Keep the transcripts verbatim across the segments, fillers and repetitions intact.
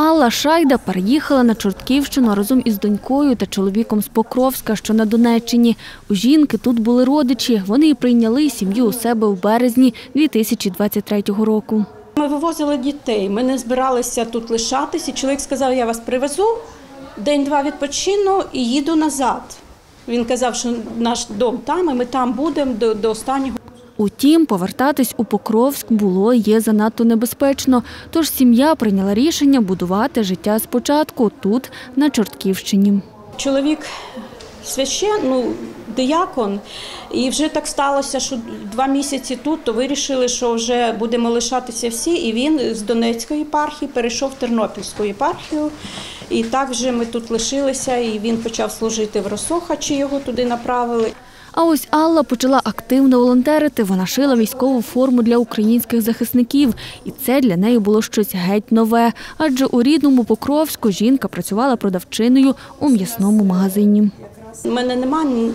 Алла Шайда переїхала на Чортківщину разом із донькою та чоловіком з Покровська, що на Донеччині. У жінки тут були родичі. Вони прийняли сім'ю у себе у березні дві тисячі двадцять третього року. Ми вивозили дітей, ми не збиралися тут лишатися. Чоловік сказав, я вас привезу, день-два відпочину і їду назад. Він казав, що наш дом там, і ми там будемо до, до останнього. Утім, повертатись у Покровськ було і є занадто небезпечно. Тож сім'я прийняла рішення будувати життя спочатку тут, на Чортківщині. Чоловік священ, ну, диякон, і вже так сталося, що два місяці тут, то вирішили, що вже будемо лишатися всі, і він з Донецької єпархії перейшов в Тернопільську єпархію. І так вже ми тут лишилися, і він почав служити в Росохачі, його туди направили. А ось Алла почала активно волонтерити. Вона шила військову форму для українських захисників. І це для неї було щось геть нове. Адже у рідному Покровську жінка працювала продавчиною у м'ясному магазині. У мене немає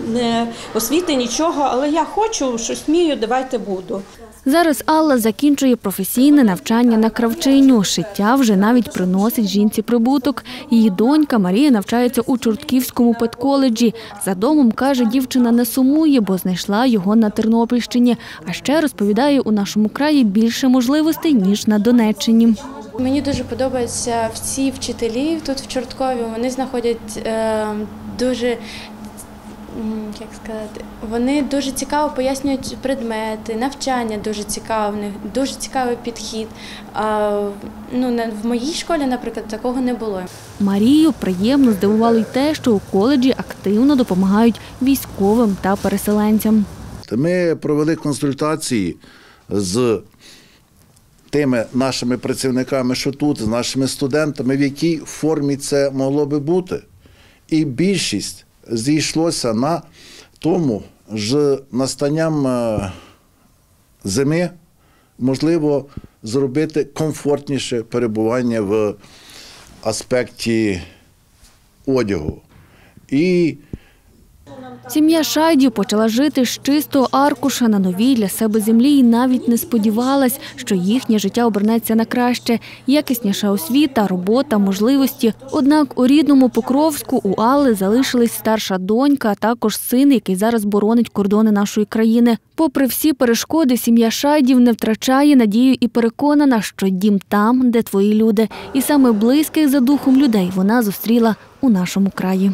освіти, нічого, але я хочу, що смію, давайте буду. Зараз Алла закінчує професійне навчання на кравчиню. Шиття вже навіть приносить жінці прибуток. Її донька Марія навчається у Чортківському педколеджі. За домом, каже, дівчина не сумує, бо знайшла його на Тернопільщині. А ще, розповідає, у нашому краї більше можливостей, ніж на Донеччині. Мені дуже подобаються всі вчителі тут в Чорткові. Вони знаходять дуже... Як сказати, вони дуже цікаво пояснюють предмети, навчання дуже цікаве, дуже цікавий підхід. А, ну, в моїй школі, наприклад, такого не було. Марію приємно здивувало й те, що у коледжі активно допомагають військовим та переселенцям. Ми провели консультації з тими нашими працівниками, що тут, з нашими студентами, в якій формі це могло би бути. І більшість зійшлося на тому, що настанням зими можливо зробити комфортніше перебування в аспекті одягу. І сім'я Шайдів почала жити з чистого аркуша на новій для себе землі і навіть не сподівалась, що їхнє життя обернеться на краще. Якісніша освіта, робота, можливості. Однак у рідному Покровську у Алли залишились старша донька, а також син, який зараз боронить кордони нашої країни. Попри всі перешкоди, сім'я Шайдів не втрачає надію і переконана, що дім там, де твої люди. І саме близьких за духом людей вона зустріла у нашому краї.